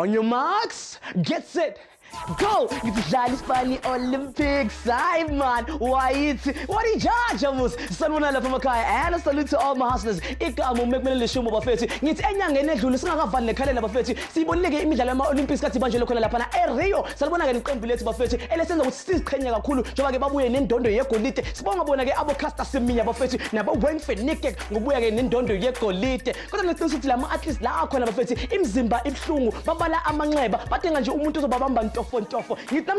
On your marks, get set, go! It's Spani Olympics, aye man, why it? What do you judge, Amos? Salmonella from Akaya, and a salute to all my hustlers. Ikamo make me the show about 30. It's any young and Julius, not van the calendar of 30. Sibonega Midalama Olympics, Catibanjo Lapana, and Rio, Salmona and Compilate about 30. And I said, I was still Kenya Kulu, Javababu and Dondo Yakolite, Sponabonaga Abocasta Semina about 30. Never went for Nick, Mubuya and Dondo Yakolite. Got an extensive lama at least La Cola of 30. Imzimba, Ipsumu, Babala Amangleba, Patanaju Umutu Babamba Tofo.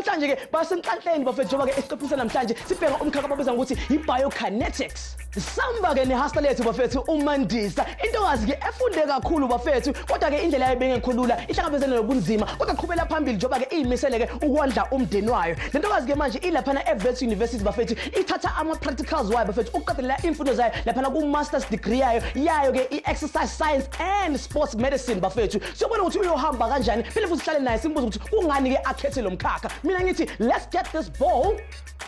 Namhlanje ke basemkhahleni bafetjoba ke esiqophisa namhlanje sibheka umkhakha obizwa ngokuthi i-Biokinetics. Samba ke nehasta lethu bafethu uMandisa intokazi ke efunde kakhulu bafethu kodwa ke indlela ayibengekhulula ihlangabezene nobunzima kodwa qhubela phambili njoba ke iyimisele ke ukondla umndeni wayo. Le ntokazi ke manje ilaphana eWits University bafethu ithatha ama-practicals wayo bafethu ukuqedelela imfundo zayo laphana ku-master's degree yayo ke i-exercise science and sports medicine bafethu. Siyobona ukuthi uyohamba kanjani phela futhi sihlale naye simbuza ukuthi kungani ke akhethe lo mkhakha. Let's get this ball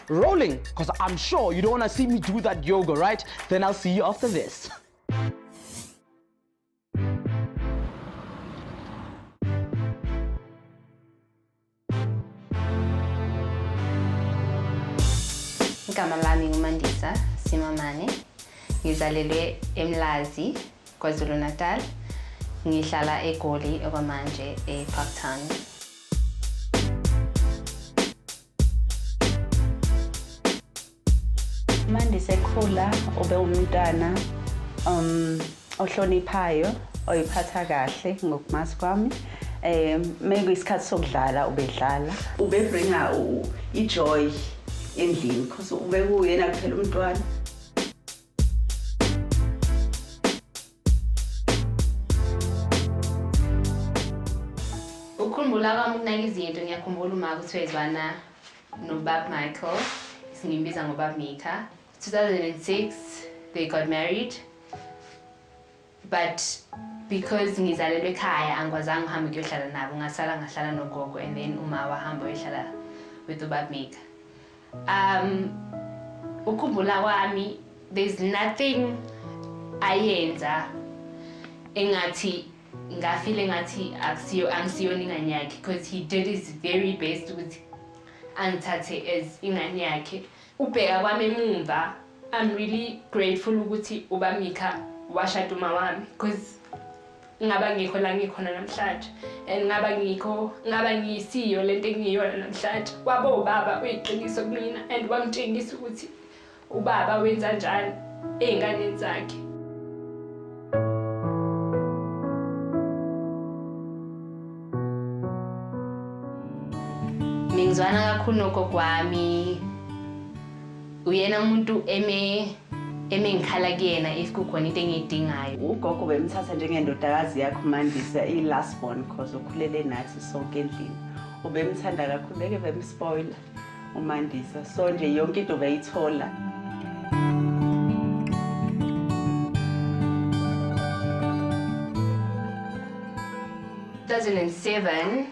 rolling, because I'm sure you don't want to see me do that yoga, right? Then I'll see you after this. Igama lami uMandisa Simamane. Ngizalelwe eMlazi KwaZulu Natal. Ngihlala eGoli okwamanje ePark Town. Mandisekhula ube umntwana ohloniphayo oyiphatha kahle ngokumazi kwami mekuyisikhathi sokudlala ubedlala ubebringa ijoy endlini because ube kuyena kuphela umntwana. Ukukhumbula kwami ukunaka izinto ngiyakhumbula uma kuthiwa izwana nobaba Michael ngimbiza ngobaba Mika. 2006 they got married, but because ngizalelwe ekhaya angikwazanga uhambe kuyohlala nabo ngasala ngahlala nogogo and then uma wahamba uyohlala with ubaba Mika. Ukukhumbula kwami there's nothing ayenza engathi ngafile ngathi angisiyona ingane yakhe because he did his very best with angithathe as ingane yakhe. Ubheka kwami emumva, I'm really grateful ukuthi uba Mika washada uma wami because ngaba ngikho la ngikhona namhlanje and ngaba ngiyisiyo lento engiyona namhlanje. Kwabo ubaba uyiqiniso kumina and wangitshengisa ukuthi ubaba wenza njani ey'nganeni zakhe. Ngizwana kakhulu nogogo wami. Uyena umuntu emengikhala kuyena if kukhona into engidingayo. Ugogo bemthatha njengendodakazi yakhe uMandisa i-last born because ukhulele nathi sonke endlini. Ubemthanda kakhulu beke bemspoiler uMandisa. So nje yonke into bayithola. In 2007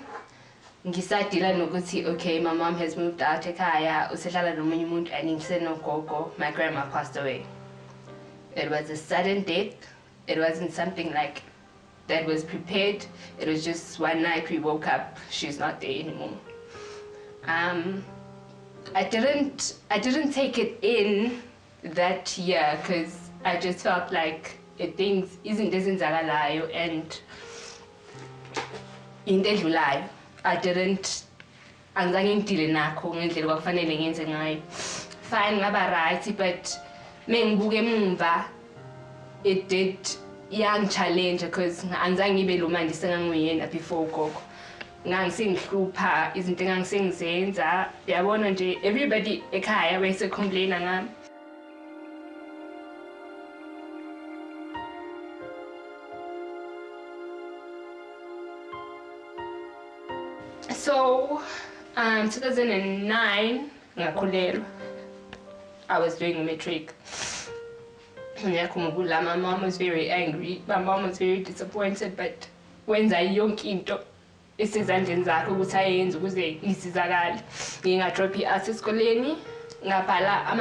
ngisadila nokuthi okay my mom has moved out ekhaya usehlala nomunye umuntu and ngisenogogo. My grandma passed away. It was a sudden death. It wasn't something like that was prepared. It was just one night we woke up, she's not there anymore. I didn't take it in that year because I just felt like things isn't ezenzakalayo and into edlulayo. I didn't nakho ngendlela kwakufanele ngenze ngayo. Fine ngaba right, but mengibuka emumva it did young challenge because angizange ibe lo Mandisa engangiyena before gogo. Ngangisengihlupha izinto engangisengizenza yabona nje everybody ekhaya wayese complain ngami. So, 2009, I was doing a matric. My mom was very angry. My mom was very disappointed. But when I was young, my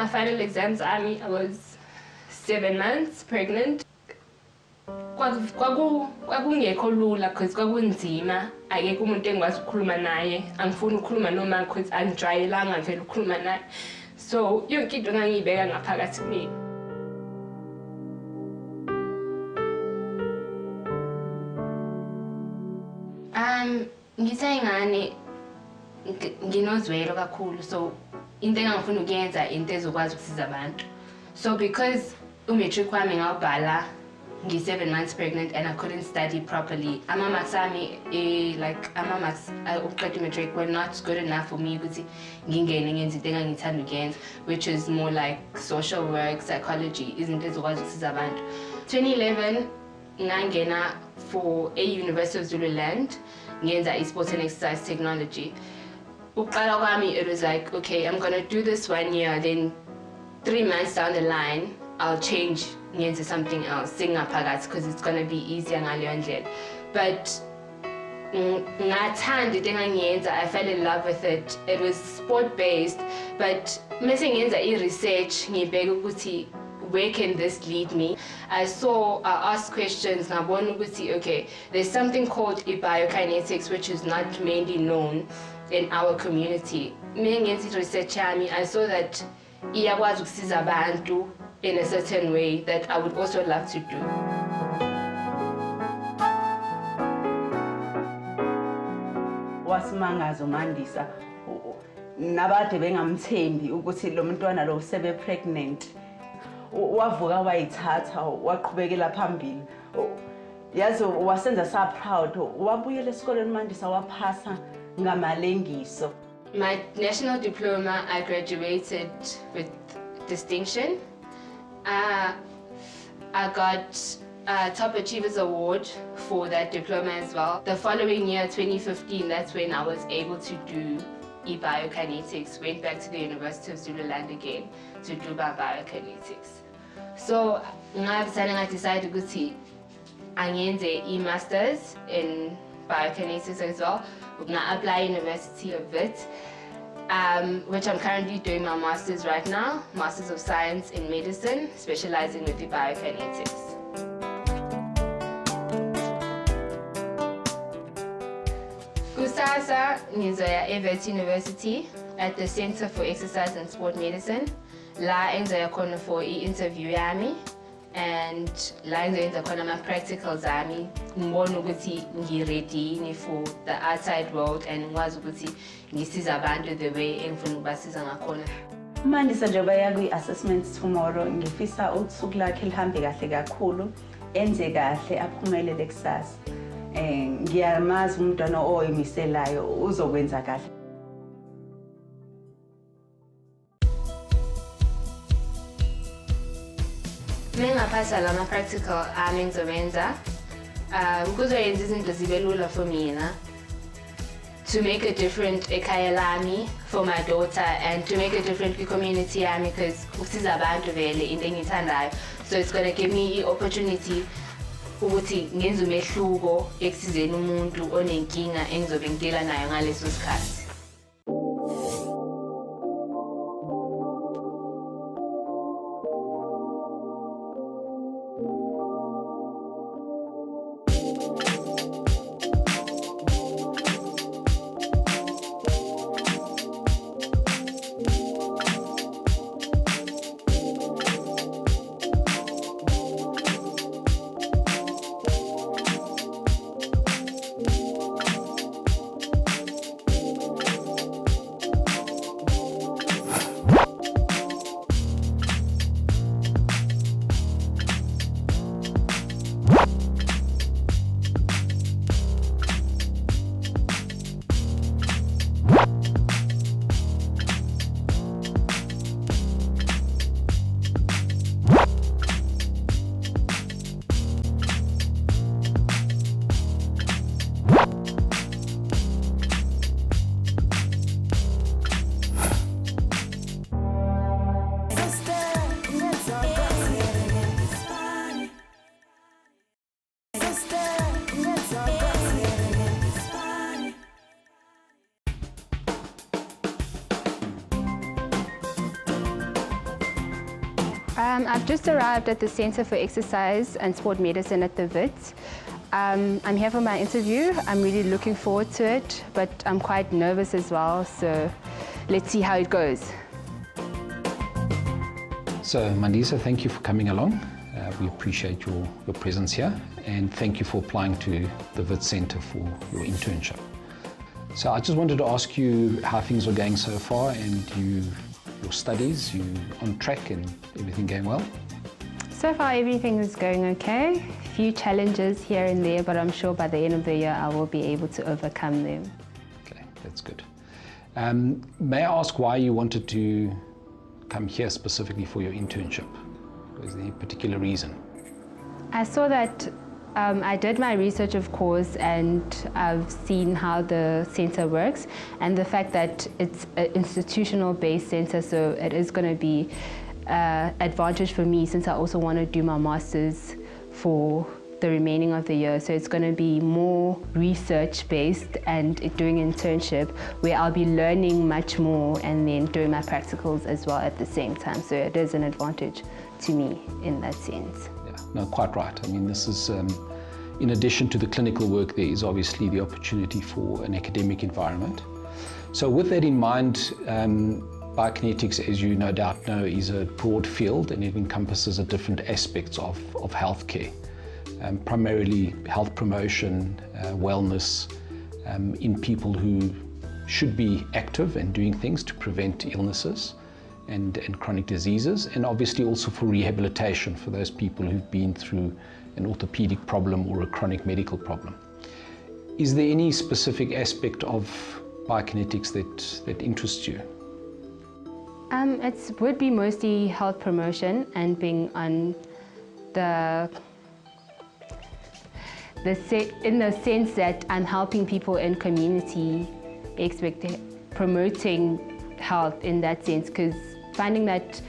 final exams, I was 7 months pregnant. Kwakungekho lula because kwakunzima akekho umuntu engikwazi ukukhuluma naye angifuni ukukhuluma noma because angijwayelanga vele ukukhuluma naye so yonke into ngangiyibeka ngaphakathi kimi. Ngithengani nginozwelo kakhulu so into engangifuna ukuyenza into ezokwazi ukusiza abantu so because umatric wami ngawubhala I'm 7 months pregnant and I couldn't study properly. Matric were not good enough for me, which is more like social work, psychology. 2011, I for a University of Zululand, ngenza sports and exercise technology. It was like, okay, I'm gonna do this 1 year, then 3 months down the line, I'll change into something else, sing apagats, because it's gonna be easier. But I fell in love with it. It was sport-based, but missing in the research, where can this lead me? I asked questions, and I wanted to see, okay, there's something called biokinetics, which is not mainly known in our community. I saw that iyakwazi ukusiza abantu in a certain way that I would also love to do. Wasimangaza uMandisa nabade bengamthembi ukuthi lo mntwana lo sebe pregnant wavuka wayithatha waqhubekela phambili yazi wasenza sa proud wabuyela esikoleni uMandisa waphasa ngamalengiso. My national diploma, I graduated with distinction. I got a Top Achievers Award for that diploma as well. The following year, 2015, that's when I was able to do biokinetics. Went back to the University of Zululand again to do my biokinetics. So I decided to go to Masters in biokinetics as well. I apply University of Wits, which I'm currently doing my master's right now, Masters of Science in Medicine, specializing with the biokinetics. Kusasa ngizoya eWits University at the Centre for Exercise and Sports Medicine. La enzoya khona for i-interview yami and la enzoyenza khona ama practicals ami. Ngibona ukuthi ngiready for the outside world and ngikwazi ukuthi ngisiza abantu the way engifuna ukubasiza ngakhona. Mandisa njengoba ya kwi-assessments tomorrow ngifisa usuku lakhe lihambe kahle kakhulu enze kahle aphumelele kusasa. Ngiyamazi umntwana oyimiselayo uzokwenza kahle. Mengaphasa la practical ami ngizowenza. Because I isn't the for me to make a different ekayalami for my daughter and to make a different community because so it's gonna give me the opportunity ukuthi ngenze umehluko ekusizeni umuntu onenkinga engizobe ngidela nayo ngaleso sikhathi. I've just arrived at the Centre for Exercise and Sports Medicine at the Wits. I'm here for my interview. I'm really looking forward to it, but I'm quite nervous as well, so let's see how it goes. So, Mandisa, thank you for coming along. We appreciate your presence here, and thank you for applying to the Wits Centre for your internship. So I just wanted to ask you how things are going so far, and your studies, you on track and everything going well? So far everything is going okay. A few challenges here and there, but I'm sure by the end of the year I will be able to overcome them. Okay, that's good. May I ask why you wanted to come here specifically for your internship? Was there a particular reason? I saw that I did my research, of course, and I've seen how the centre works, and the fact that it's an institutional-based centre, so it is going to be an advantage for me, since I also want to do my master's for the remaining of the year. So it's going to be more research-based and doing internship, where I'll be learning much more and then doing my practicals as well at the same time. So it is an advantage to me in that sense. No, quite right. I mean, this is, in addition to the clinical work, there is obviously the opportunity for an academic environment. So with that in mind, biokinetics, as you no doubt know, is a broad field, and it encompasses different aspects of healthcare, primarily health promotion, wellness, in people who should be active and doing things to prevent illnesses and chronic diseases, and obviously also for rehabilitation for those people who've been through an orthopedic problem or a chronic medical problem. Is there any specific aspect of biokinetics that interests you? It would be mostly health promotion and being on in the sense that I'm helping people in community, promoting health in that sense, because finding that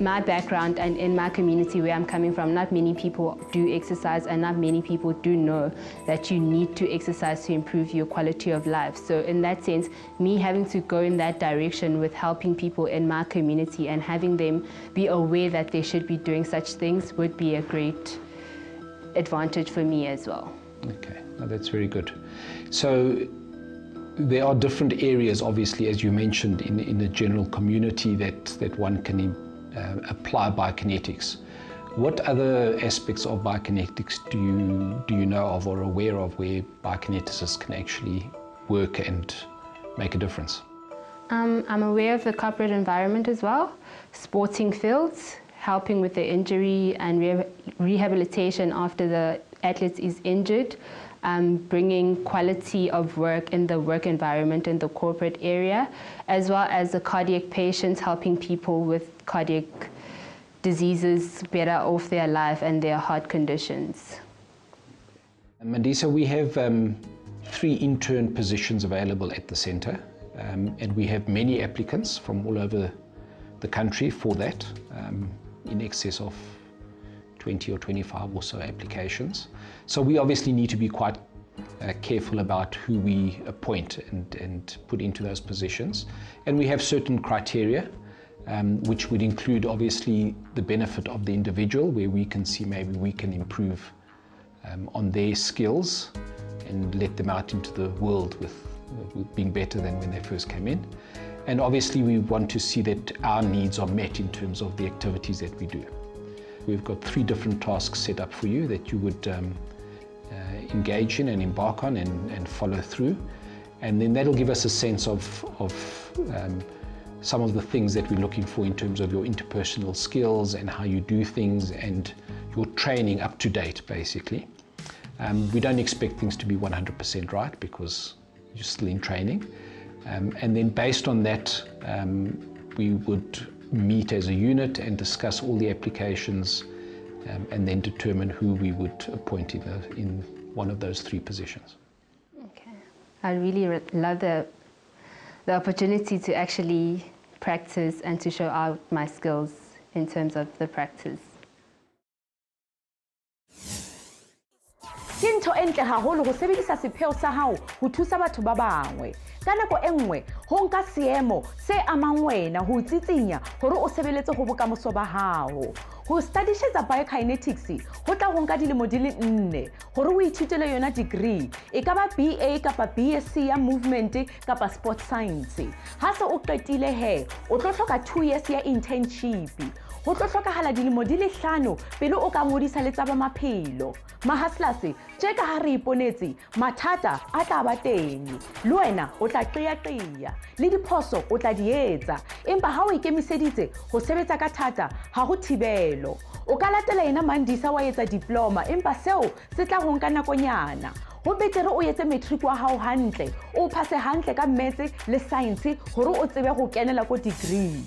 my background and in my community where I'm coming from, not many people do exercise, and not many people do know that you need to exercise to improve your quality of life. So in that sense, me having to go in that direction with helping people in my community and having them be aware that they should be doing such things would be a great advantage for me as well. Okay, well, that's very good. So there are different areas, obviously, as you mentioned, in the general community that one can apply biokinetics. What other aspects of biokinetics do you know of or aware of where biokineticists can actually work and make a difference? I'm aware of the corporate environment as well, sporting fields, helping with the injury and rehabilitation after the athlete is injured. Bringing quality of work in the work environment in the corporate area, as well as the cardiac patients, helping people with cardiac diseases better off their life and their heart conditions. Mandisa, we have 3 intern positions available at the centre, and we have many applicants from all over the country for that, in excess of 20 or 25 or so applications. So we obviously need to be quite careful about who we appoint and put into those positions. And we have certain criteria, which would include obviously the benefit of the individual, where we can see maybe we can improve on their skills and let them out into the world with being better than when they first came in. And obviously we want to see that our needs are met in terms of the activities that we do. We've got 3 different tasks set up for you that you would engage in and embark on and follow through. And then that'll give us a sense of some of the things that we're looking for in terms of your interpersonal skills and how you do things and your training up to date, basically. We don't expect things to be 100% right, because you're still in training. And then based on that, we would meet as a unit and discuss all the applications, and then determine who we would appoint in one of those 3 positions. Okay, I really love the opportunity to actually practice and to show out my skills in terms of the practice. entle haholo go sebedisa sepheo sa hao ho thusa batho ba bangwe. Ka nako engwe ho nka seemo se amang wena ho tsitsinya hore o sebeletse go bokamoso ba hao. Ho studysetsa biokinetics ho tla ho nka dilemo di le 4 hore o ithutele yona degree e ka ba BA kapa BSc ya movement kapa sports science. Ha se o qetile he o tlo hloka 2 years ya internship. Ho tlo hlokahala dilemo di le 5 pele o ka ngodisa letsa ba maphelo. Mahaslase tjeka ha re iponetse mathata a tla ba teng. Le wena o tla qeaqea le diphoso o tla dietsa. Empa ha o ikemiseditse ho sebetsa ka thata ha ho thibelo. O ka latela yena Mandisa wa etsa diploma empa seo se tla ho nka nakonyana. Ho betere o etse matric wa hao hantle, o phase hantle ka maths le science hore o tsebe ho kenela ko degree.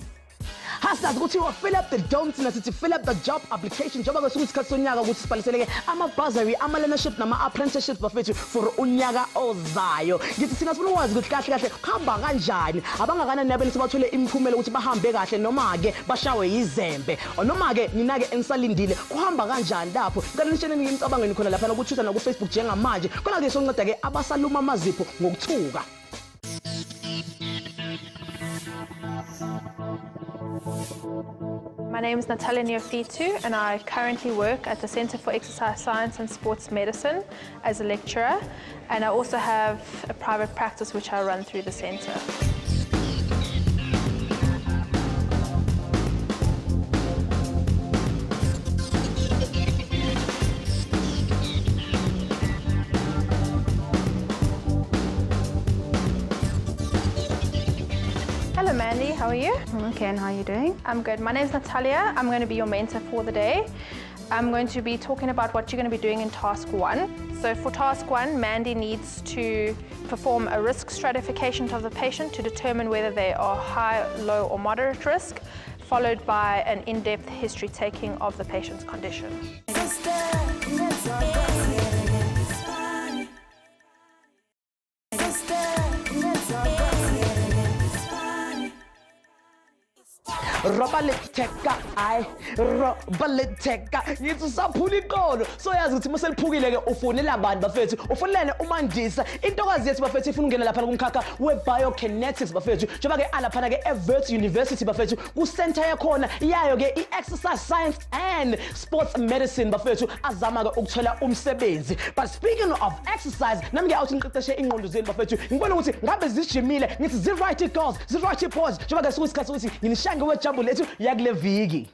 Hashtag go to fill up the don'ts necessity, fill up the job application, job opportunities kasonyaga go tsipalisele ama bursary, ama learnership nama apprenticeship bafethu for unyaga ozayo. Ngithi sina sifuna ukwazi ukuthi kahle kahle khamba kanjani abangakana nabeni sibathole imphumela ukuthi bahambe kahle noma ke bashawe izembe noma ke nina ke enisalindile kuhamba kanjani lapho kanishene ngimcabangeni khona lapha nokuthutha na ku Facebook njengamanje kona ke sonceda ke abasaluma amazipho ngokuthuka. My name is Natalia Neofitu and I currently work at the Centre for Exercise Science and Sports Medicine as a lecturer, and I also have a private practice which I run through the centre. Hello Mandy, how are you? I'm okay, and how are you doing? I'm good. My name is Natalia. I'm going to be your mentor for the day. I'm going to be talking about what you're going to be doing in task 1. So for task 1, Mandy needs to perform a risk stratification of the patient to determine whether they are high, low or moderate risk, followed by an in-depth history taking of the patient's condition. Robaleteka I robaleteka yithu saphula iqolo so yazi ukuthi mase liphukile ke ufonela abantu bafethu ufonelane uMandisa intokazi yethu bafethu ifuna ungena lapha kumkhakha we biokinetics bafethu njoba ke alaphana ke Wits University bafethu ku center yakhona iyayo ke iexercise science and sports medicine bafethu azama ke ukuthola umsebenzi. But speaking of exercise nami ke awuthi ngiqeqeshe ingqondo zeni bafethu ngibona ukuthi ngabe zijimile ngithi zi right goals zi right pause njoba ke sokusikhathi ukuthi nginishange wejump lethu yakule viki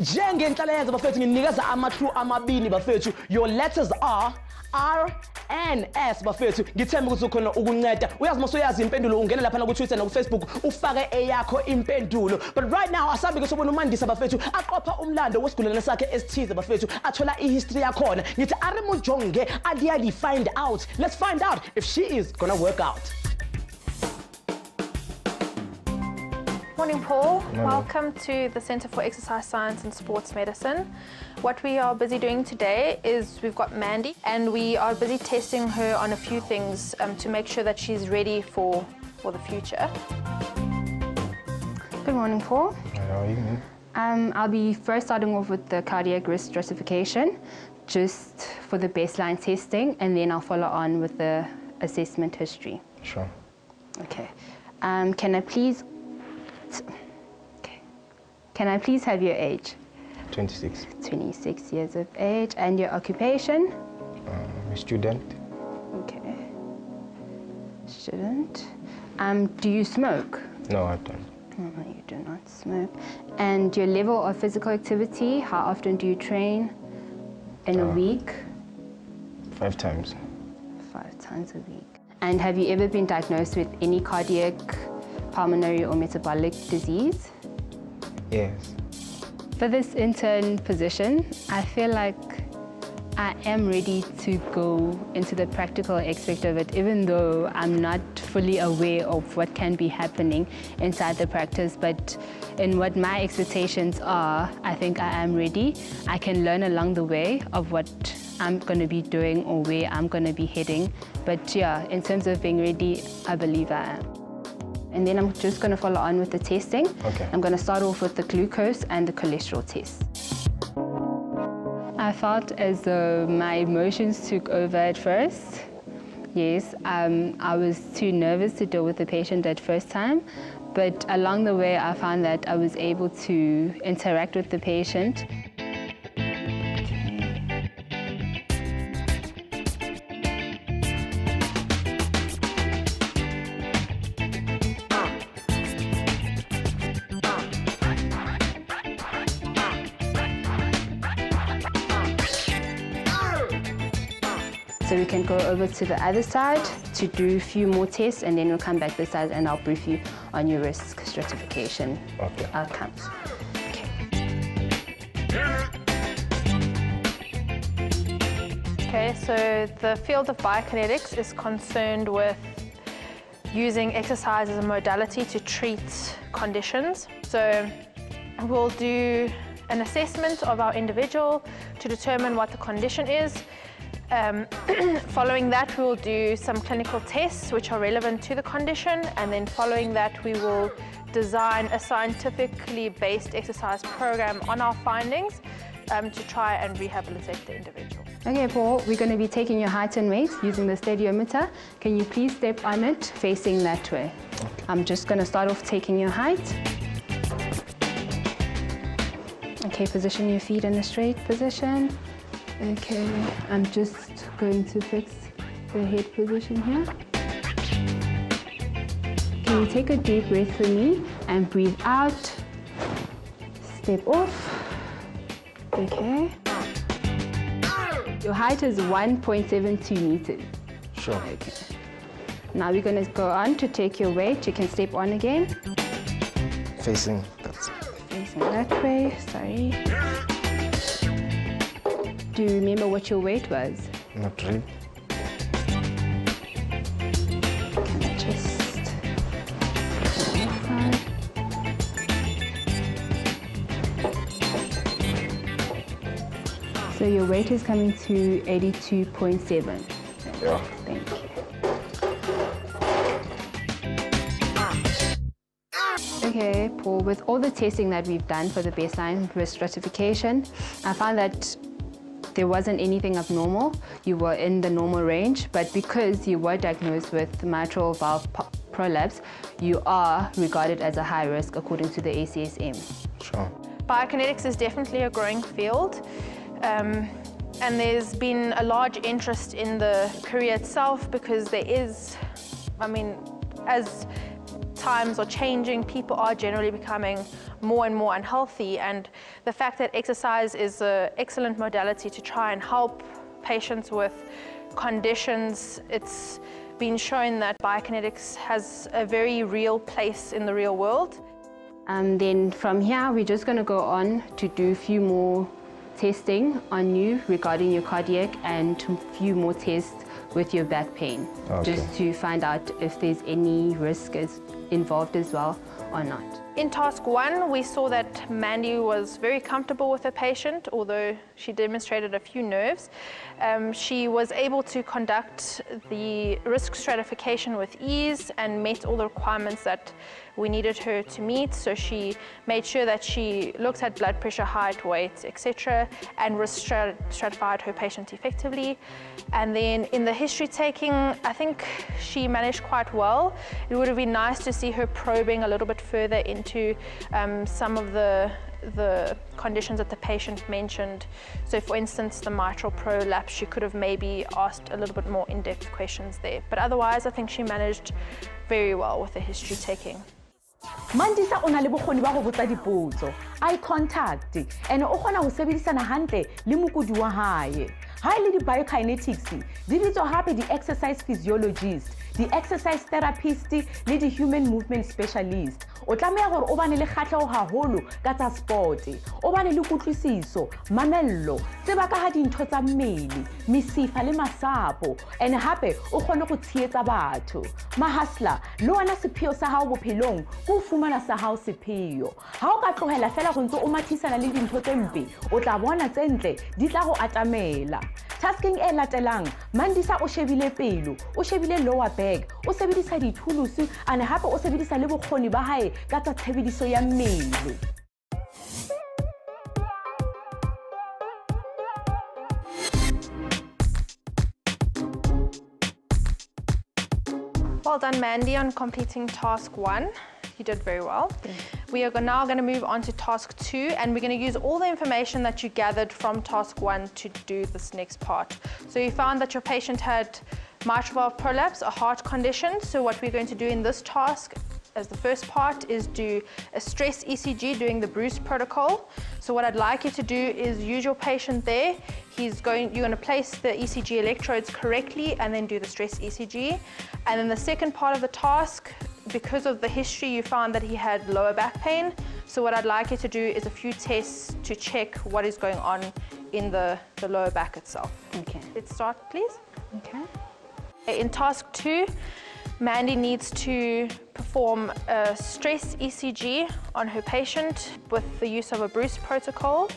njengenhlalayenza bafethu nginikeza ama-true amabini bafethu. Your letters are RNS bafethu. Ngithemba ukuthi ukhona ukunceda uyazi masoyazi impendulo ungena lapha na ku Twitter na ku Facebook ufake eyakho impendulo. But right now asambe ke sobona uMandisa bafethu aqopha umlando wesigulane sakhe esithize bafethu athola ihistory yakhona ngithi arimujonge adiali find out. Let's find out if she is gonna work out. Morning Paul, welcome to the Centre for Exercise Science and Sports Medicine. What we are busy doing today is we've got Mandy and we are busy testing her on a few things to make sure that she's ready for the future. Good morning Paul. How are you? I'll be first starting off with the cardiac risk stratification just for the baseline testing, and then I'll follow on with the assessment history. Sure. Okay. Can I please have your age? 26. 26 years of age. And your occupation? A student. Okay. Student. Do you smoke? No, I don't. No, you do not smoke. And your level of physical activity? How often do you train in a week? 5 times. 5 times a week. And have you ever been diagnosed with any cardiac, pulmonary or metabolic disease? Yes. For this intern position, I feel like I am ready to go into the practical aspect of it, even though I'm not fully aware of what can be happening inside the practice. But in what my expectations are, I think I am ready. I can learn along the way of what I'm going to be doing or where I'm going to be heading. But yeah, in terms of being ready, I believe I am. And then I'm just going to follow on with the testing. Okay. I'm going to start off with the glucose and the cholesterol test. I I felt as though my emotions took over at first. Yes, I was too nervous to deal with the patient that first time, but along the way I found that I was able to interact with the patient. So we can go over to the other side to do a few more tests, and then we'll come back this side and I'll brief you on your risk stratification outcomes. Okay. Okay, so the field of biokinetics is concerned with using exercise as a modality to treat conditions. So we'll do an assessment of our individual to determine what the condition is. Following that, we will do some clinical tests which are relevant to the condition, and then following that we will design a scientifically based exercise program on our findings to try and rehabilitate the individual. Okay, Paul, we're going to be taking your height and weight using the stadiometer. Can you please step on it facing that way? Okay. I'm just going to start off taking your height. Okay, position your feet in a straight position. Okay, I'm just going to fix the head position here. Can you take a deep breath for me and breathe out? Step off. Okay. Your height is 1.72 meters. Sure. Okay. Now we're going to go on to take your weight. You can step on again. Facing that way, sorry. Do you remember what your weight was? Not really. Can I just... So your weight is coming to 82.7. Yeah. Thank you. Okay, Paul, with all the testing that we've done for the baseline risk stratification, I found that there wasn't anything abnormal. You were in the normal range, but because you were diagnosed with mitral valve prolapse, you are regarded as a high risk according to the ACSM. Sure. Biokinetics is definitely a growing field, and there's been a large interest in the career itself because there is, I mean, as times are changing, people are generally becoming more and more unhealthy, and the fact that exercise is an excellent modality to try and help patients with conditions, it's been shown that biokinetics has a very real place in the real world. And then from here we're just going to go on to do a few more testing on you regarding your cardiac and a few more tests with your back pain, just to find out if there's any risk involved as well or not. In task one, we saw that Mandy was very comfortable with her patient, although she demonstrated a few nerves. She was able to conduct the risk stratification with ease and met all the requirements that we needed her to meet. So she made sure that she looked at blood pressure, height, weight, etc., and risk stratified her patient effectively. And then in the history taking, I think she managed quite well. It would have been nice to see her probing a little bit further into some of the conditions that the patient mentioned. So for instance, the mitral prolapse, you could have maybe asked a little bit more in-depth questions there. But otherwise, I think she managed very well with the history taking. Mandisa o na le bokgoni ba go botsa dipotso, eye contact, and o gona go sebedisana hantle le mokudi wa hae. Highly the biokinetics, di bitswa hape the exercise physiologist, the exercise therapist, le the human movement specialist. O tlameha gore o bane le kgatlhego haholo ka tsa sport, o bane le kutlwisiso, mamello, tseba ka ha dintho tsa mmele, misifa le masapo, and hape o kgone go tsietsa batho. Mahasla, le wena sepheo sa hao bophelong, go fumana sa hao sepheo. Ha o ka tlogela fela go ntse o mathisana le dintho tse mpe, o tla bona tse ntle di tla go atamela. Tasking e latelang, Mandisa o shebile pelo, o shebile lower back, o sebedisa dithulusi, and hape o sebedisa le bokgoni ba hae ka tsa tshebediso ya mmele. Well done, Mandy, on completing task 1. You did very well. We are now going to move on to task 2, and we're going to use all the information that you gathered from task 1 to do this next part. So you found that your patient had mitral valve prolapse, a heart condition. So what we're going to do in this task as the first part is do a stress ECG doing the Bruce protocol. So what I'd like you to do is use your patient there. You're going to place the ECG electrodes correctly and then do the stress ECG. And then the second part of the task, because of the history, you found that he had lower back pain. So what I'd like you to do is a few tests to check what is going on in the lower back itself. Okay. Let's start, please. Okay. In task 2, Mandy needs to perform a stress ECG on her patient with the use of a Bruce protocol.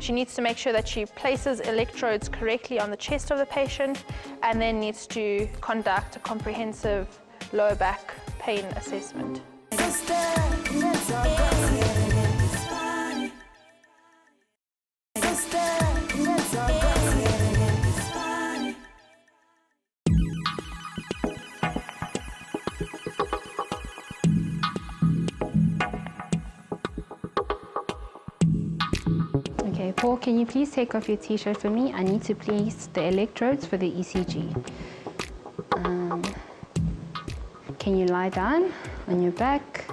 She needs to make sure that she places electrodes correctly on the chest of the patient and then needs to conduct a comprehensive lower back pain assessment. Okay, Paul, can you please take off your t-shirt for me? I need to place the electrodes for the ECG. Can you lie down on your back?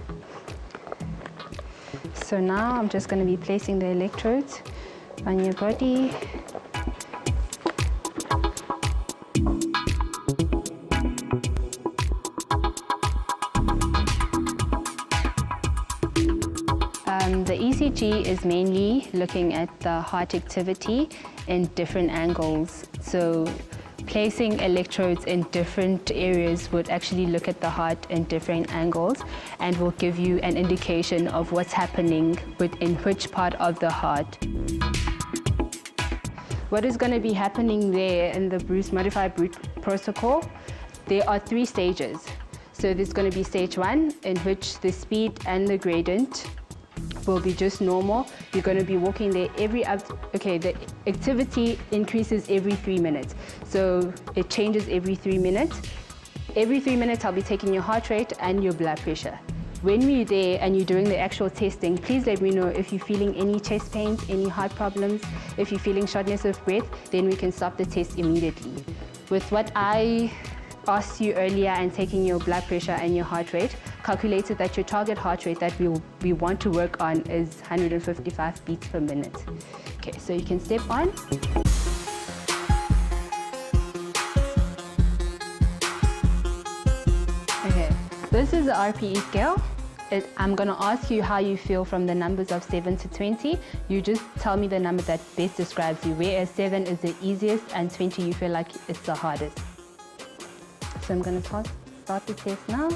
So now I'm just going to be placing the electrodes on your body. The ECG is mainly looking at the heart activity in different angles. So placing electrodes in different areas would actually look at the heart in different angles and will give you an indication of what's happening within which part of the heart. What is going to be happening there in the modified Bruce protocol, there are 3 stages. So there's going to be stage 1, in which the speed and the gradient will be just normal. You're going to be walking there the activity increases every 3 minutes. So it changes every 3 minutes. Every 3 minutes, I'll be taking your heart rate and your blood pressure. When we're there and you're doing the actual testing, please let me know if you're feeling any chest pains, any heart problems. If you're feeling shortness of breath, then we can stop the test immediately. With what I asked you earlier and taking your blood pressure and your heart rate, calculated that your target heart rate that we want to work on is 155 beats per minute. Okay, so you can step on. Okay, this is the RPE scale. I'm going to ask you how you feel from the numbers of 7 to 20. You just tell me the number that best describes you, whereas 7 is the easiest and 20 you feel like it's the hardest. So I'm going to start the test now.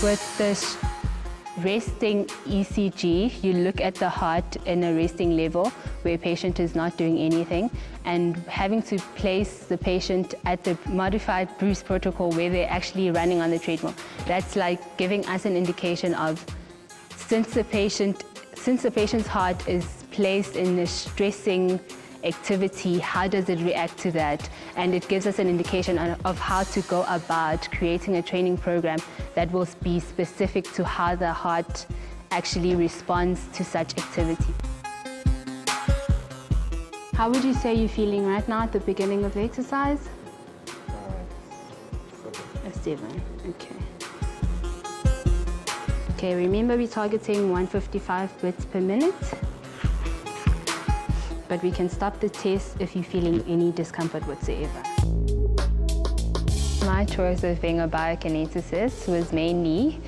With this resting ECG, you look at the heart in a resting level where a patient is not doing anything, and having to place the patient at the modified Bruce protocol where they're actually running on the treadmill. That's like giving us an indication of, since the patient's heart is placed in a stressing activity, how does it react to that? And it gives us an indication of how to go about creating a training program that will be specific to how the heart actually responds to such activity. How would you say you're feeling right now at the beginning of the exercise? 7. Okay. Okay, remember we're targeting 155 beats per minute. But we can stop the test if you're feeling any discomfort whatsoever. My choice of being a biokineticist was mainly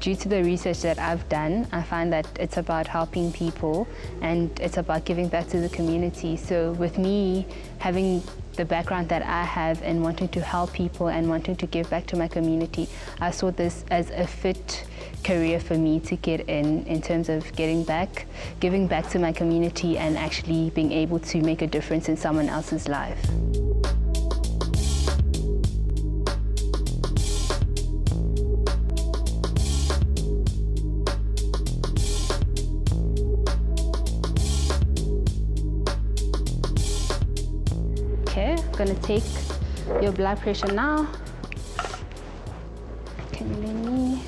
due to the research that I've done. I find that it's about helping people and it's about giving back to the community. So with me having the background that I have and wanting to help people and wanting to give back to my community, I saw this as a fit career for me to get in terms of giving back to my community and actually being able to make a difference in someone else's life. Okay, I'm going to take your blood pressure now. Can you let me?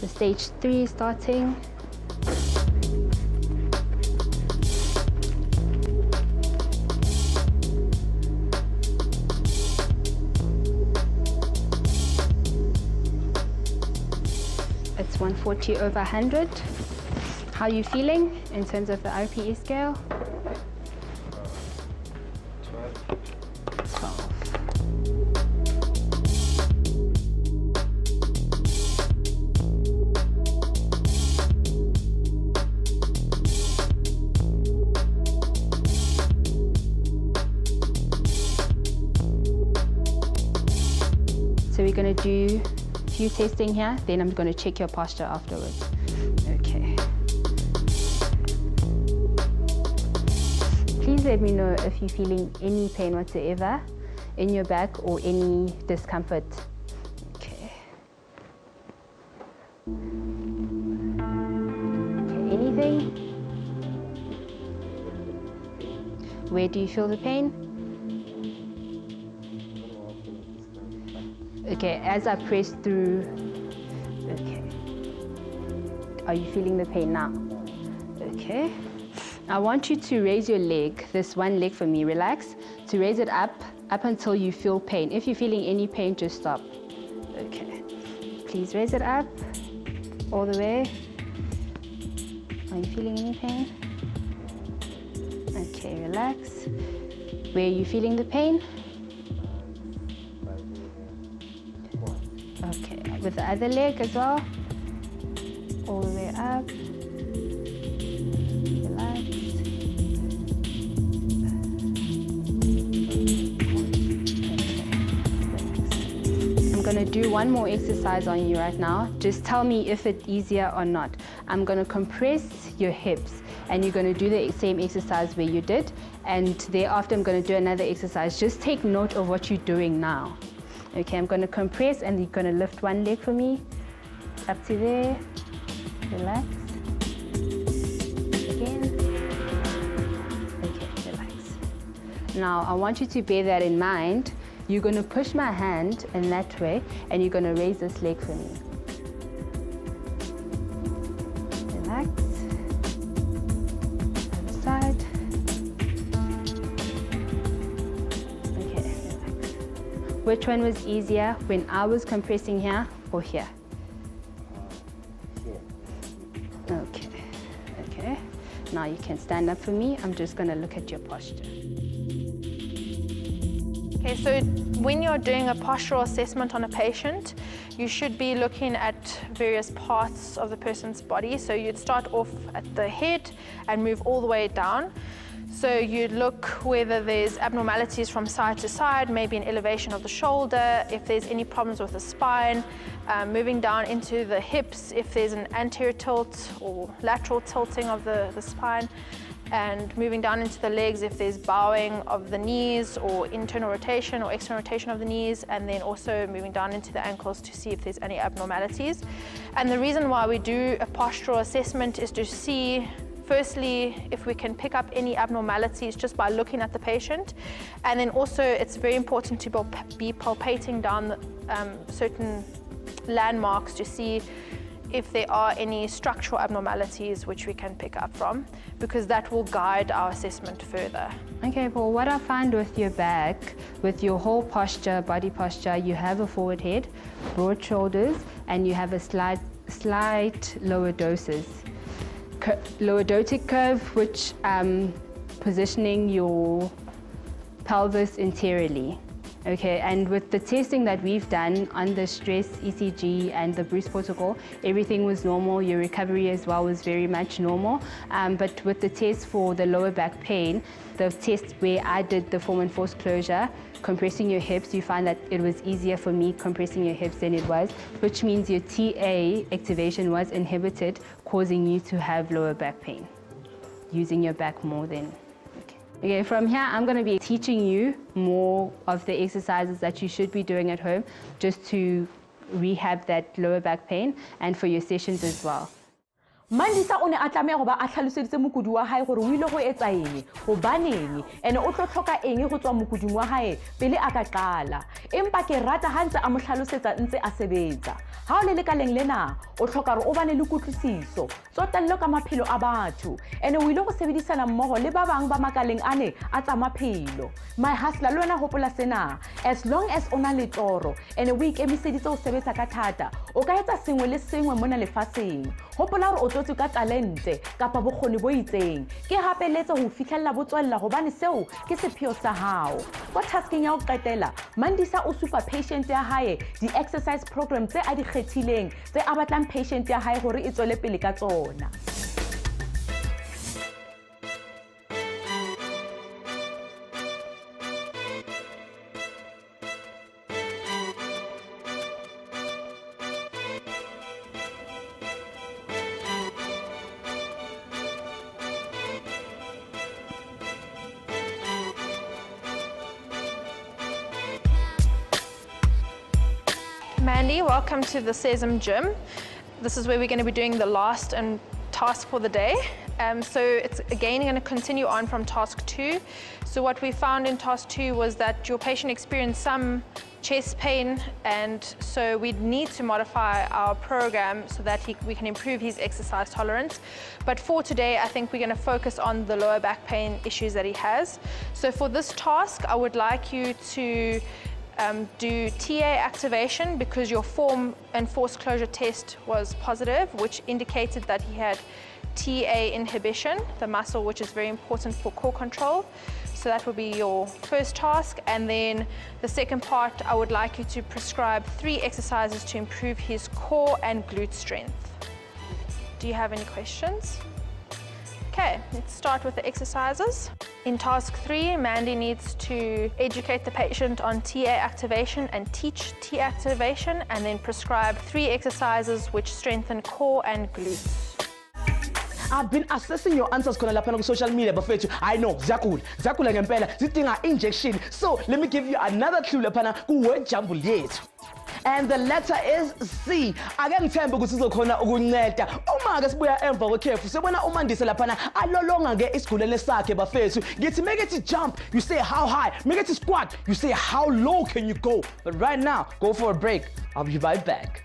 The stage 3 starting. It's 140 over 100. How are you feeling in terms of the RPE scale? 12. So we're going to do a few testing here, then I'm going to check your posture afterwards. Okay. Please let me know if you're feeling any pain whatsoever in your back or any discomfort. Okay. Anything? Where do you feel the pain? Okay, as I press through, okay. Are you feeling the pain now? Okay. I want you to raise your leg, this one leg for me, relax. To raise it up until you feel pain. If you're feeling any pain, just stop. Okay. Please raise it up, all the way. Are you feeling any pain? Okay, relax. Where are you feeling the pain? Okay, with the other leg as well, all the way up, relax. Okay. I'm going to do one more exercise on you right now. Just tell me if it's easier or not. I'm going to compress your hips and you're going to do the same exercise where you did, and thereafter I'm going to do another exercise. Just take note of what you're doing now. Okay, I'm going to compress and you're going to lift one leg for me, up to there, relax, again, okay, relax. Now I want you to bear that in mind. You're going to push my hand in that way and you're going to raise this leg for me. Relax, other side. Which one was easier when I was compressing here or here? Here. Okay, okay. Now you can stand up for me. I'm just gonna look at your posture. Okay, so when you're doing a postural assessment on a patient, you should be looking at various parts of the person's body. So you'd start off at the head and move all the way down. So you'd look whether there's abnormalities from side to side, maybe an elevation of the shoulder, if there's any problems with the spine, moving down into the hips, if there's an anterior tilt or lateral tilting of the spine, and moving down into the legs if there's bowing of the knees or internal rotation or external rotation of the knees, and then also moving down into the ankles to see if there's any abnormalities. And the reason why we do a postural assessment is to see, firstly, if we can pick up any abnormalities just by looking at the patient. And then also, it's very important to be palpating down certain landmarks to see if there are any structural abnormalities which we can pick up from, because that will guide our assessment further. Okay, well, what I find with your back, with your whole posture, body posture, you have a forward head, broad shoulders, and you have a slight lower dosis. Lower dotic curve, which positioning your pelvis anteriorly. Okay, and with the testing that we've done on the stress ECG and the Bruce protocol, everything was normal. Your recovery as well was very much normal. But with the test for the lower back pain, the test where I did the form and force closure, compressing your hips, you find that it was easier for me compressing your hips than it was, which means your TA activation was inhibited, causing you to have lower back pain, using your back more than. Okay, from here I'm going to be teaching you more of the exercises that you should be doing at home just to rehab that lower back pain and for your sessions as well. Mandisa o ne a tlameha ba a hlaloseditse mokudi wa hae gore o ile go etsa eng, go baneng, ene o tlo tlhoka eng go tswa mokuding wa hae pele a ka qala. Empa ke rata ha ntse a mo hlalosetsa ntse a sebetsa. Ha o le lekaleng lena, o tlhoka re o bane le kutlwisiso, tsotello ka maphelo a batho, ene o ile go sebedisana mmogo le ba bang ba makaleng ane a tsa maphelo. My hustler le wena hopola sena, as long as o na le toro, ene o ikemiseditse o sebetsa ka thata, o ka etsa sengwe le sengwe mona lefatsheng. Hopola re o tlo tsuka talente kapa bokgoni bo itseng. Ke hapeletse ho fihlella botswella hobane seo ke sepheo sa hao. Kwa tasking ya ho qetela, Mandisa o supa patient ya hae di exercise program tse a di kgethileng tse a batlang patient ya hae hore e tswele pele ka tsona. Mandy, welcome to the ACSM gym. This is where we're going to be doing the last task for the day. So it's again going to continue on from task 2. So what we found in task 2 was that your patient experienced some chest pain, and so we need to modify our program so that we can improve his exercise tolerance. But for today, I think we're going to focus on the lower back pain issues that he has. So for this task, I would like you to do TA activation because your form and force closure test was positive, which indicated that he had TA inhibition, the muscle which is very important for core control. So that would be your first task. And then the second part, I would like you to prescribe 3 exercises to improve his core and glute strength. Do you have any questions? Okay, let's start with the exercises. In task 3, Mandy needs to educate the patient on TA activation and teach TA activation, and then prescribe 3 exercises which strengthen core and glutes. I've been assessing your answers on social media, but I know Zakul, Zakul and Pella, this thing are injection. So let me give you another clue, Lapana, who were jumbled yet. And the letter is C. Again, Temple Gusuzo Kona Uguneta. Umagas Bea Emperor careful. So when I Mandisa Lapana, I no longer get school and sake buffet. Get to make it to jump, you say how high, make it to squat, you say how low can you go. But right now, go for a break. I'll be right back.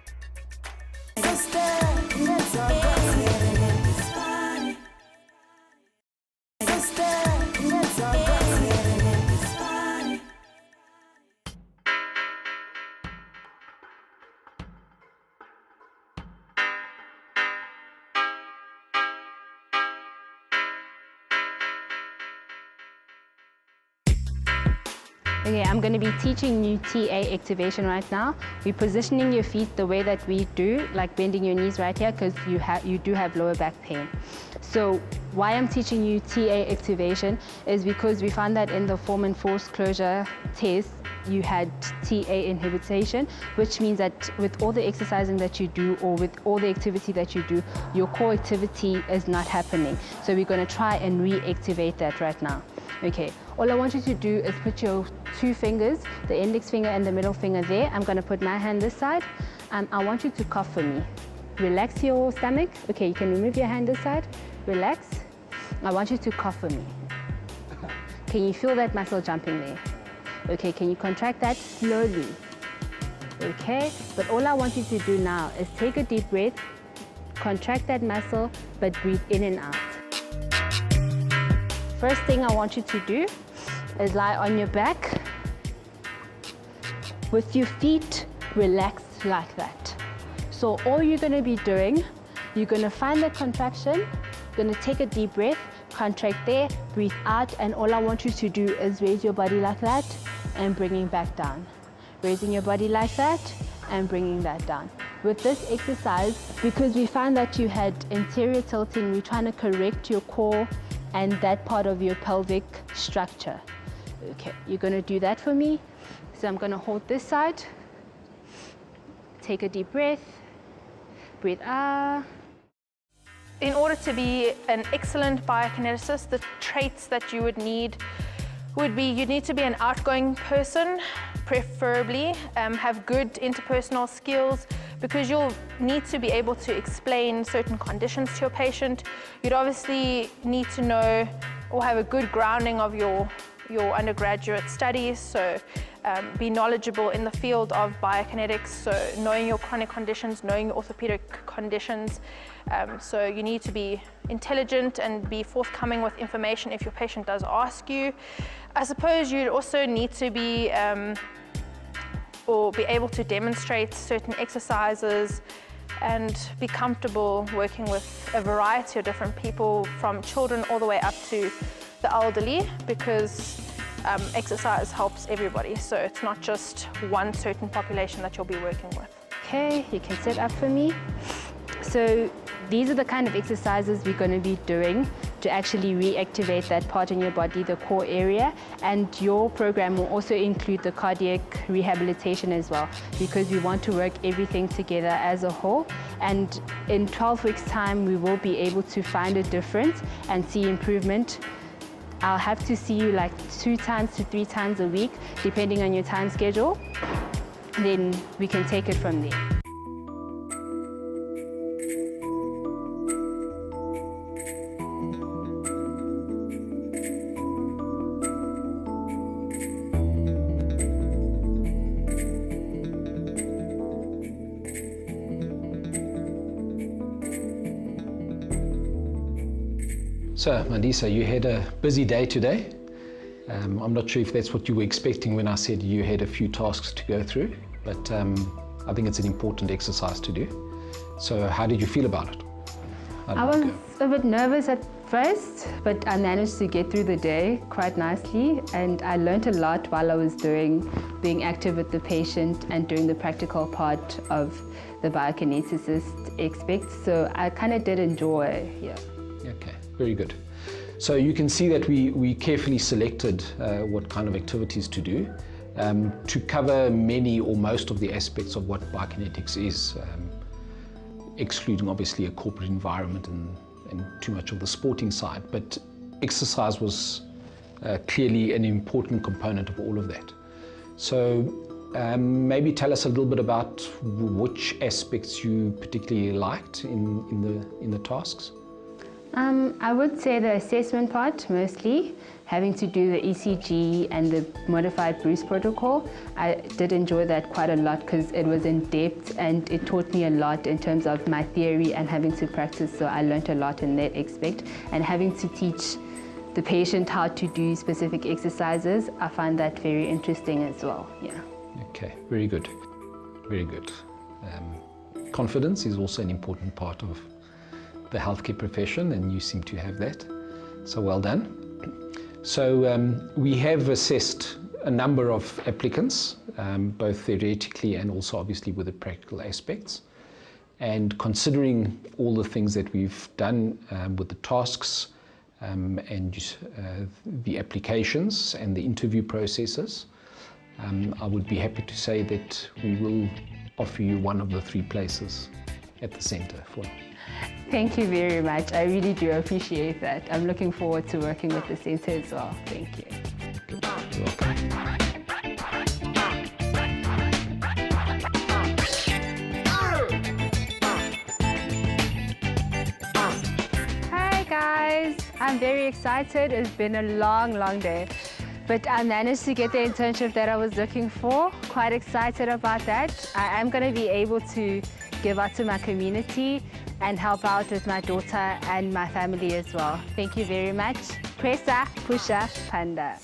Okay, I'm going to be teaching you TA activation right now. We're positioning your feet the way that we do, like bending your knees right here, because you do have lower back pain. So why I'm teaching you TA activation is because we found that in the form and force closure test, you had TA inhibition, which means that with all the exercising that you do or with all the activity that you do, your core activity is not happening. So we're going to try and reactivate that right now. Okay, all I want you to do is put your 2 fingers, the index finger and the middle finger there. I'm going to put my hand this side. I want you to cough for me. Relax your stomach. Okay, you can remove your hand this side. Relax. I want you to cough for me. Can you feel that muscle jumping there? Okay, can you contract that slowly? Okay, but all I want you to do now is take a deep breath, contract that muscle, but breathe in and out. First thing I want you to do is lie on your back with your feet relaxed like that. So all you're going to be doing, you're going to find the contraction, you're going to take a deep breath, contract there, breathe out, and all I want you to do is raise your body like that and bringing back down. Raising your body like that and bringing that down. With this exercise, because we found that you had anterior tilting, we're trying to correct your core and that part of your pelvic structure. Okay, you're gonna do that for me. So I'm gonna hold this side, take a deep breath, breathe out. In order to be an excellent biokineticist, the traits that you would need would be, you need to be an outgoing person, preferably, have good interpersonal skills, because you'll need to be able to explain certain conditions to your patient. You'd obviously need to know or have a good grounding of your undergraduate studies, so be knowledgeable in the field of biokinetics, so knowing your chronic conditions, knowing your orthopedic conditions. So you need to be intelligent and be forthcoming with information if your patient does ask you. I suppose you'd also need to be or be able to demonstrate certain exercises and be comfortable working with a variety of different people, from children all the way up to the elderly, because exercise helps everybody, so it's not just one certain population that you'll be working with. Okay, you can set up for me. So these are the kind of exercises we're going to be doing to actually reactivate that part in your body, the core area, and your program will also include the cardiac rehabilitation as well, because we want to work everything together as a whole. And in 12 weeks' time, we will be able to find a difference and see improvement. I'll have to see you like 2 times to 3 times a week, depending on your time schedule. Then we can take it from there. So, Mandisa, you had a busy day today. I'm not sure if that's what you were expecting when I said you had a few tasks to go through, but I think it's an important exercise to do. So, how did you feel about it? I was a bit nervous at first, but I managed to get through the day quite nicely, and I learned a lot while I was being active with the patient and doing the practical part of the biokineticist aspect. So, I kind of did enjoy, yeah. Okay. Very good. So you can see that we carefully selected what kind of activities to do to cover many or most of the aspects of what biokinetics is, excluding obviously a corporate environment and too much of the sporting side. But exercise was clearly an important component of all of that. So maybe tell us a little bit about which aspects you particularly liked in the tasks. I would say the assessment part, mostly, having to do the ECG and the modified Bruce protocol. I did enjoy that quite a lot because it was in depth and it taught me a lot in terms of my theory and having to practice, so I learned a lot in that aspect. And having to teach the patient how to do specific exercises, I find that very interesting as well, yeah. Okay, very good, very good. Confidence is also an important part of the healthcare profession, and you seem to have that, so well done. So we have assessed a number of applicants, both theoretically and also obviously with the practical aspects. And considering all the things that we've done with the tasks and the applications and the interview processes, I would be happy to say that we will offer you one of the 3 places at the centre for now. Thank you very much. I really do appreciate that. I'm looking forward to working with the centre as well. Thank you. You're welcome. Hi guys, I'm very excited. It's been a long, long day, but I managed to get the internship that I was looking for. Quite excited about that. I am going to be able to give out to my community and help out with my daughter and my family as well. Thank you very much. Presa, pusha, panda.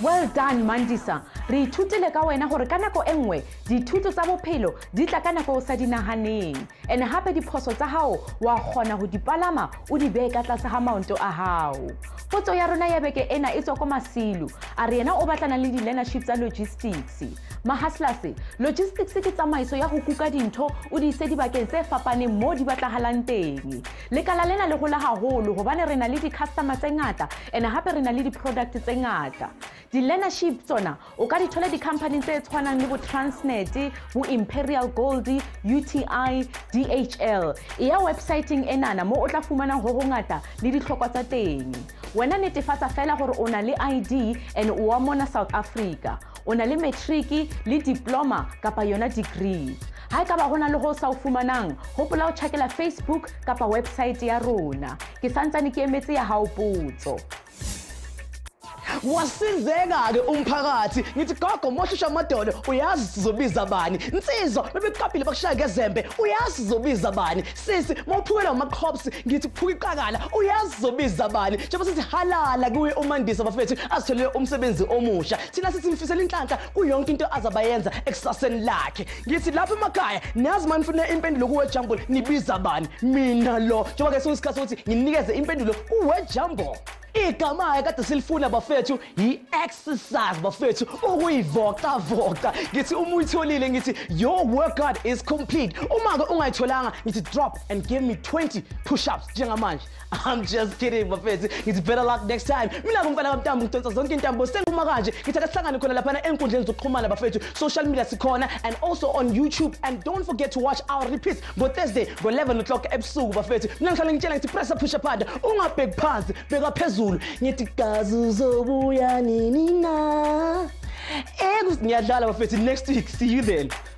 Well done, Mandisa. Re ithutile ka wena gore ka nako engwe dithuto tsa bophelo di tla ka nako o sa dinaganeng, and hape diphoso tsa hao wa kgona go dipalama o di bee ka tlase ga maonto a hao. Potso ya rona ya beke ena e tswa ko Masilo a re yena o batlana le di-learnership tsa logistics. Mahaslase, logistics ke tsamaiso ya go kuka dintho o di ise dibakeng tse fapaneng mo di batlagalang teng. Lekala lena le gola haholo gobane re na le di-customer tse ngata and hape re na le di-product tse ngata. Di-learnership tsona o ka di thola di-company tse tshwanang le bo Transnet, bo Imperial Gold, UTI, DHL. E ya website-eng enana mo o tla fumana ho hongata le ditlhokwa tsa teng. Wena netefatsa fela gore o na le ID and o wa mona South Africa. ona le matric le diploma kapa yona degree. Ha ka ba hona le go sa o fumanang, hopola o checkela Facebook kapa website ya rona. Ke santsane ke emetse ya hao potso. Wasinzeka ke umphakathi ngithi gogo moshisha madolo uyazi sizobiza bani insizo bebeqaphile bakushaya ngezembe uyazi sizobiza bani sisi mawuphukela amaqhops ngithi phuka iqakala uyazi sizobiza bani njengoba sithi halala kuye uMandisa bafethu asitholele umsebenzi omusha sina sithi mfisela inhlanhla kuyonke into azabayenza eksaseni lakhe ngithi lapha emakhaya nazi manifuna impendulo kuwe Jumbo nibiza bani mina lo njengoba ke sosikhathi ukuthi nginikeze impendulo kuwe Jumbo igama ekade silifuna bafethu yi-exercise bafethu ukuyivoca-voca ngithi uma uyitholile ngithi your workout is complete uma-ke ungayitholanga ngithi drop and give me 20 push-ups njengamanje I'm just kidding bafethu ngithi better luck next time mina kumfana kamtambo ngidonsa zonke intambo senguma kanje ngithi akasihlangane khona laphana enkundleni zokuxhumana bafethu social media sikhona and also on YouTube and don't forget to watch our repeats ngo-Thursday ngo-11 o'clock ebusuku bafethu mina ngihlale ngitshela ngithi pressa push up harder ungabheki phansi bheka phezulu ngithi kazuzobuya nini na ngiyadlala bafethu next week see you then.